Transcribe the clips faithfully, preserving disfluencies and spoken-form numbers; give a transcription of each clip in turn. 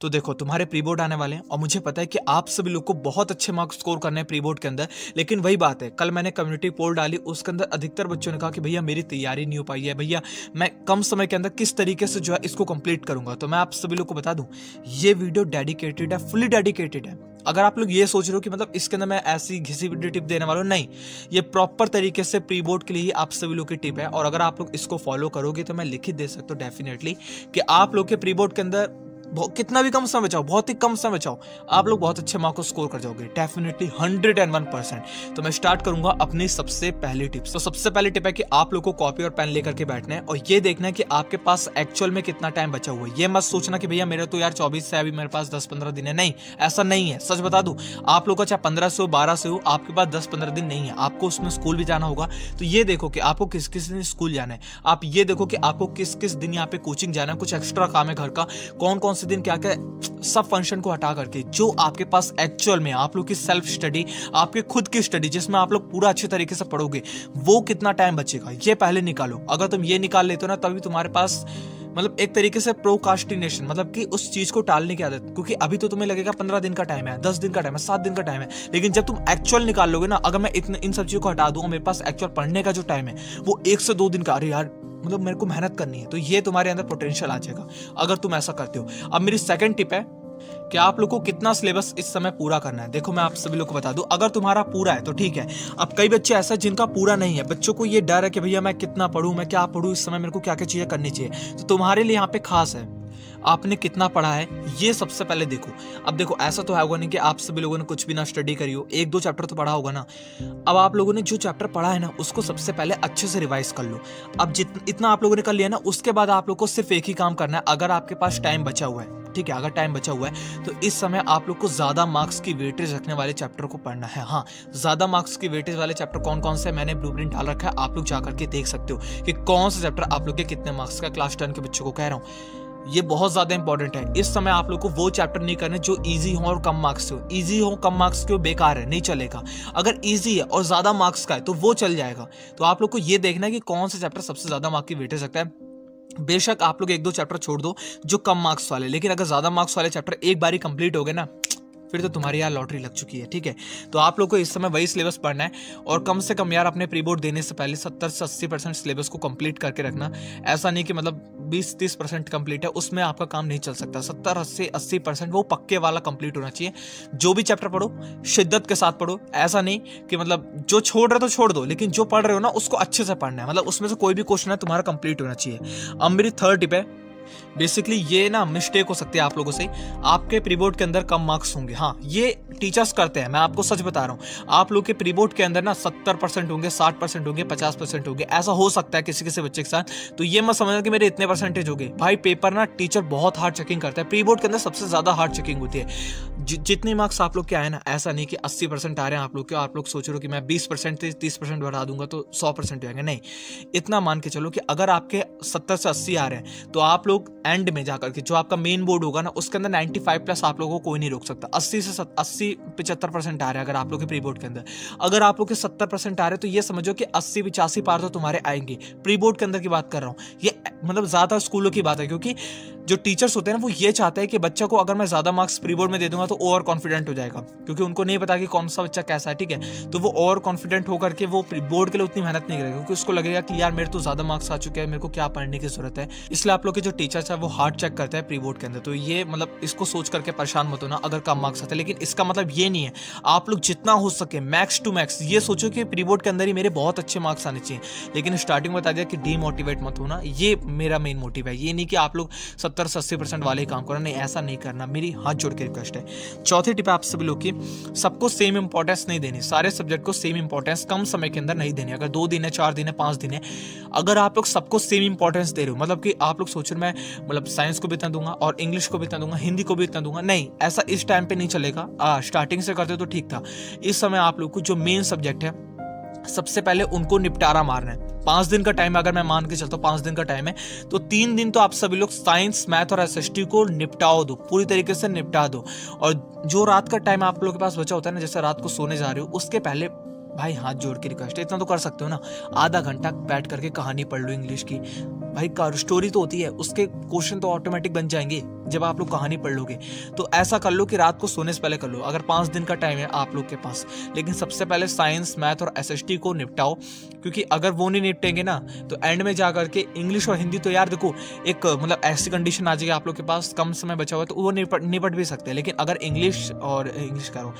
तो देखो तुम्हारे प्री बोर्ड आने वाले हैं और मुझे पता है कि आप सभी लोग को बहुत अच्छे मार्क्स स्कोर करने हैं प्री बोर्ड के अंदर। लेकिन वही बात है, कल मैंने कम्युनिटी पोल डाली, उसके अंदर अधिकतर बच्चों ने कहा कि भैया मेरी तैयारी नहीं हो पाई है, भैया मैं कम समय के अंदर किस तरीके से जो है इसको कंप्लीट करूंगा। तो मैं आप सभी लोग को बता दूं, ये वीडियो डेडिकेटेड है, फुली डेडिकेटेड है। अगर आप लोग ये सोच रहे हो कि मतलब इसके अंदर मैं ऐसी घिसी पिटी टिप देने वाला हूँ, नहीं, ये प्रॉपर तरीके से प्री बोर्ड के लिए ही आप सभी लोग की टिप है। और अगर आप लोग इसको फॉलो करोगे तो मैं लिखित दे सकता हूँ डेफिनेटली कि आप लोग के प्री बोर्ड के अंदर कितना भी कम समय बचाओ, बहुत ही कम समय बचाओ, आप लोग बहुत अच्छे मार्क्स स्कोर कर जाओगे definitely hundred and one percent. तो मैं स्टार्ट करूंगा अपनी सबसे पहली टिप्स। तो सबसे पहली टिप है कि आप लोग को कॉपी और पेन लेकर के बैठना है और ये देखना है कि आपके पास एक्चुअल में कितना टाइम बचा हुआ है। ये मत सोचना कि भैया मेरे तो यार चौबीस से अभी मेरे पास दस पंद्रह दिन है, नहीं, ऐसा नहीं है। सच बता दूं, आप लोग का चाहे पंद्रह से हो बारह से हो, आपके पास दस पंद्रह दिन नहीं है, आपको उसमें स्कूल भी जाना होगा। तो ये देखो कि आपको किस किस दिन स्कूल जाना है, आप ये देखो कि आपको किस किस दिन यहाँ पे कोचिंग जाना है, कुछ एक्स्ट्रा काम है घर का, कौन कौन दिन क्या क्या सब फंक्शन को हटा करके जो आपके पास एक्चुअल में आप लोग की सेल्फ स्टडी, आपके खुद की स्टडी जिसमें आप लोग पूरा अच्छे तरीके से पढ़ोगे, वो कितना टाइम बचेगा ये पहले निकालो। अगर तुम ये निकाल लेते हो ना, तभी तुम्हारे पास मतलब एक तरीके से प्रोकास्टिनेशन, मतलब कि उस चीज को टालने की आदत, क्योंकि अभी तो तुम्हें लगेगा पंद्रह दिन का टाइम है, दस दिन का टाइम है, सात दिन का टाइम है, लेकिन जब तुम एक्चुअल निकाल लोगे ना, अगर मैं इतने इन सब चीजों को हटा दूंगा, मेरे पास एक्चुअल पढ़ने का जो टाइम है वो एक से दो दिन का, अरे यार मतलब मेरे को मेहनत करनी है, तो ये तुम्हारे अंदर पोटेंशियल आ जाएगा अगर तुम ऐसा करते हो। अब मेरी सेकंड टिप है कि आप लोग को कितना सिलेबस इस समय पूरा करना है। देखो मैं आप सभी लोग को बता दूं, अगर तुम्हारा पूरा है तो ठीक है। अब कई बच्चे ऐसा जिनका पूरा नहीं है, बच्चों को ये डर है कि भैया मैं कितना पढूं, मैं क्या पढूं, इस समय मेरे को क्या क्या चीजें करनी चाहिए। तो तुम्हारे लिए यहाँ पे खास है आपने कितना पढ़ा है, ये सबसे पहले देखो। अब देखो ऐसा तो है होगा नहीं कि आप सभी लोगों ने कुछ भी ना स्टडी करी हो, एक दो चैप्टर तो पढ़ा होगा ना। अब आप लोगों ने जो चैप्टर पढ़ा है ना, उसको सबसे पहले अच्छे से रिवाइज कर लो। अब जितना इतना आप लोगों ने कर लिया ना, उसके बाद आप लोग को सिर्फ एक ही काम करना है, अगर आपके पास टाइम बचा हुआ है, ठीक है, अगर टाइम बचा हुआ है तो इस समय आप लोग को ज्यादा मार्क्स की वेटेज रखने वाले चैप्टर को पढ़ना है। हाँ, ज्यादा मार्क्स की वेटेज वाले चैप्टर कौन कौन से, मैंने ब्लूप्रिंट डाल रखा है, आप लोग जाकर के देख सकते हो कि कौन सा चैप्टर आप लोग के कितने मार्क्स का। क्लास टेन के बच्चों को कह रहा हूँ, ये बहुत ज्यादा इंपॉर्टेंट है। इस समय आप लोग को वो चैप्टर नहीं करने जो इजी हो और कम मार्क्स के हो। इजी हो, कम मार्क्स के हो, बेकार है, नहीं चलेगा। अगर इजी है और ज्यादा मार्क्स का है तो वो चल जाएगा। तो आप लोग को ये देखना है कि कौन सा चैप्टर सबसे ज्यादा मार्क्स की वेटेज रखता है। बेशक आप लोग एक दो चैप्टर छोड़ दो जो कम मार्क्स वाले, लेकिन अगर ज्यादा मार्क्स वाले चैप्टर एक बार ही कंप्लीट हो गए ना, फिर तो तुम्हारी यार लॉटरी लग चुकी है, ठीक है। तो आप लोग को इस समय वही सिलेबस पढ़ना है और कम से कम यार अपने प्री बोर्ड देने से पहले सत्तर से अस्सी परसेंट सिलेबस को कंप्लीट करके रखना। ऐसा नहीं कि मतलब बीस तीस परसेंट कंप्लीट है, उसमें आपका काम नहीं चल सकता। सत्तर अस्सी अस्सी परसेंट वो पक्के वाला कंप्लीट होना चाहिए। जो भी चैप्टर पढ़ो शिद्दत के साथ पढ़ो, ऐसा नहीं कि मतलब जो छोड़ रहे हो तो छोड़ दो, लेकिन जो पढ़ रहे हो ना उसको अच्छे से पढ़ना है, मतलब उसमें से कोई भी क्वेश्चन है तुम्हारा कंप्लीट होना चाहिए। अब मेरी थर्ड टिप है, बेसिकली ये ना मिस्टेक हो सकती है आप लोगों से, आपके प्री बोर्ड के अंदर कम मार्क्स होंगे। हाँ, ये टीचर्स करते हैं, मैं आपको सच बता रहा हूँ। आप लोग के प्री बोर्ड के अंदर ना सत्तर परसेंट होंगे, साठ परसेंट होंगे, पचास परसेंट होंगे, ऐसा हो सकता है किसी किसी बच्चे के साथ। तो ये मत समझना कि मेरे इतने परसेंटेज हो गए, भाई पेपर ना टीचर बहुत हार्ड चेकिंग करता है, प्री बोर्ड के अंदर सबसे ज्यादा हार्ड चेकिंग होती है। जि जितने मार्क्स आप लोग के आए ना, ऐसा नहीं कि अस्सी परसेंट आ रहे हैं आप लोग के, आप लोग सोच रहे हो कि मैं बीस परसेंट तीस परसेंट बढ़ा दूंगा तो सौ परसेंट हो जाएंगे, नहीं। इतना मान के चलो कि अगर आपके सत्तर से अस्सी आ रहे हैं तो आप लोग एंड में जाकर के जो आपका मेन बोर्ड होगा ना, उसके अंदर पचानवे प्लस आप लोगों को कोई नहीं रोक सकता। अस्सी से अस्सी पचहत्तर परसेंट आ रहे हैं अगर आप लोग के प्री बोर्ड के अंदर, अगर आप लोग के सत्तर परसेंट आ रहे हैं तो ये समझो कि अस्सी पचासी पार तो तुम्हारे आएंगे। प्री बोर्ड के अंदर की बात कर रहा हूँ, ये मतलब ज्यादातर स्कूलों की बात है, क्योंकि जो टीचर्स होते हैं ना वो ये चाहते हैं कि बच्चा को अगर मैं ज्यादा मार्क्स प्री बोर्ड में दे दूंगा तो ओवर कॉन्फिडेंट हो जाएगा, क्योंकि उनको नहीं पता कि कौन सा बच्चा कैसा है, ठीक है। तो वो ओवर कॉन्फिडेंट होकर के वो प्री बोर्ड के लिए उतनी मेहनत नहीं करेगा, क्योंकि उसको लगेगा कि यार मेरे तो ज्यादा मार्क्स आ चुके हैं, मेरे को क्या पढ़ने की जरूरत है। इसलिए आप लोग के जो टीचर्स है वो हार्ड चेक करते हैं प्री बोर्ड के अंदर। तो ये मतलब इसको सोच करके परेशान मत होना अगर कम मार्क्स आते हैं, लेकिन इसका मतलब ये नहीं है। आप लोग जितना हो सके मैक्स टू मैक्स ये सोचो कि प्री बोर्ड के अंदर ही मेरे बहुत अच्छे मार्क्स आने चाहिए, लेकिन स्टार्टिंग में बता दिया कि डीमोटिवेट मत होना, ये मेरा मेन मोटिव है। ये नहीं कि आप लोग सत्तर से अस्सी परसेंट वाले ही काम करना, नहीं, ऐसा नहीं करना, मेरी हाथ जोड़ के रिक्वेस्ट है। चौथी टिप आप सभी लोग की, सबको सेम इंपॉर्टेंस नहीं देनी, सारे सब्जेक्ट को सेम इंपॉर्टेंस कम समय के अंदर नहीं देनी। अगर दो दिन है, चार दिन है, पांच दिन है, अगर आप लोग सबको सेम इंपॉर्टेंस दे रहे हो, मतलब कि आप लोग सोच रहे मैं मतलब साइंस को भी इतना दूंगा और इंग्लिश को भी इतना दूंगा, हिंदी को भी इतना दूंगा, नहीं, ऐसा इस टाइम पे नहीं चलेगा। आ, स्टार्टिंग से करते तो ठीक था। इस समय आप लोग को जो मेन सब्जेक्ट है सबसे पहले उनको निपटारा मारना है। पाँच दिन का टाइम, अगर मैं मान के चलता हूँ पाँच दिन का टाइम है, तो तीन दिन तो आप सभी लोग साइंस, मैथ और एसएसटी को निपटाओ दो, पूरी तरीके से निपटा दो। और जो रात का टाइम आप लोगों के पास बचा होता है ना, जैसे रात को सोने जा रहे हो उसके पहले, भाई हाथ जोड़ के रिक्वेस्ट है, इतना तो कर सकते हो ना, आधा घंटा बैठ करके कहानी पढ़ लो इंग्लिश की, भाई स्टोरी तो होती है, उसके क्वेश्चन तो ऑटोमेटिक बन जाएंगे, जब आप लोग कहानी पढ़ लोगे तो ऐसा कर लो कि रात को सोने से पहले कर लो, अगर पाँच दिन का टाइम है आप लोग के पास। लेकिन सबसे पहले साइंस, मैथ और एसएसटी को निपटाओ, क्योंकि अगर वो नहीं निपटेंगे ना तो एंड में जा करके इंग्लिश और हिंदी तो यार देखो एक मतलब ऐसी कंडीशन आ जाएगी आप लोग के पास कम समय बचा हुआ है तो वो निपट निपट भी सकते हैं। लेकिन अगर इंग्लिश और इंग्लिश करो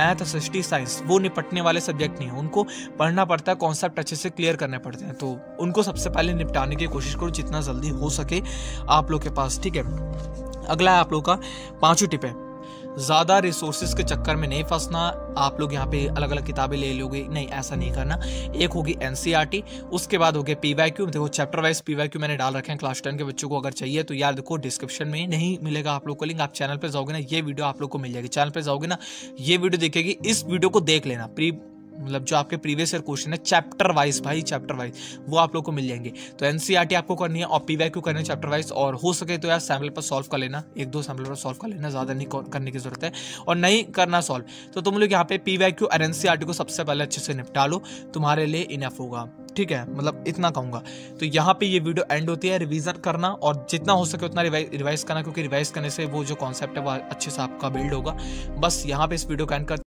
मैथ एसएसटी साइंस वो निपटने वाले सब्जेक्ट नहीं है, उनको पढ़ना पड़ता है, कॉन्सेप्ट अच्छे से क्लियर करने पड़ते हैं, तो उनको सबसे पहले निपटाने की कोशिश करो जितना जल्दी हो सके आप लोग के पास, ठीक है। अगला है आप लोग का पांचवी टिप है ज़्यादा रिसोर्सेज के चक्कर में नहीं फंसना। आप लोग यहाँ पे अलग अलग किताबें ले लोगे, नहीं ऐसा नहीं करना। एक होगी एनसीईआरटी, उसके बाद हो गया पीवाईक्यू। देखो चैप्टर वाइज पीवाईक्यू मैंने डाल रखे हैं क्लास टेन के बच्चों को, अगर चाहिए तो यार देखो डिस्क्रिप्शन में नहीं मिलेगा आप लोग को लिंक, आप चैनल पर जाओगे ना ये वीडियो आप लोग को मिल जाएगी, चैनल पर जाओगे ना ये वीडियो दिखेगी, इस वीडियो को देख लेना। प्री मतलब जो आपके प्रीवियस ईयर क्वेश्चन है चैप्टर वाइज भाई चैप्टर वाइज वो आप लोग को मिल जाएंगे। तो एनसीईआरटी आपको करनी है और पीवाईक्यू करनी है चैप्टर वाइज, और हो सके तो यार सैम्पल पर सॉल्व कर लेना, एक दो सैम्पल पर सॉल्व कर लेना, ज़्यादा नहीं करने की जरूरत है। और नहीं करना सॉल्व तो तुम लोग यहाँ पे पीवाईक्यू और एनसीईआरटी को सबसे पहले अच्छे से निपटा लो, तुम्हारे लिए इनफ होगा, ठीक है। मतलब इतना कहूँगा। तो यहाँ पे ये वीडियो एंड होती है। रिवीजन करना और जितना हो सके उतना रिवाइज करना, क्योंकि रिवाइज करने से वो जो कॉन्सेप्ट है वो अच्छे से आपका बिल्ड होगा। बस यहाँ पे इस वीडियो का एंड कर